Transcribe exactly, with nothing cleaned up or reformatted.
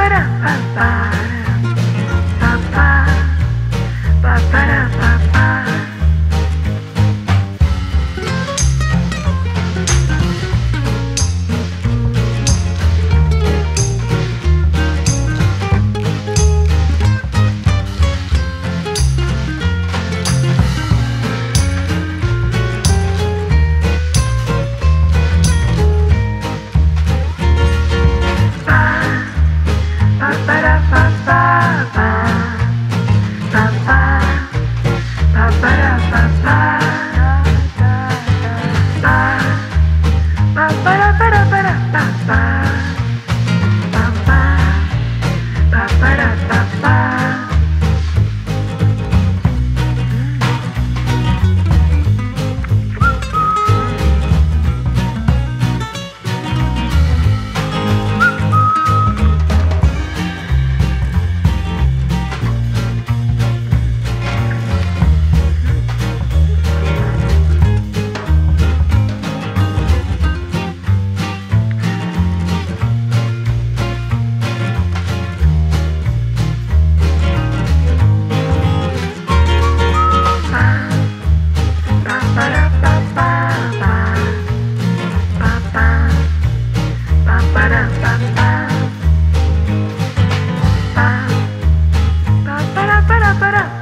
Para, para, para.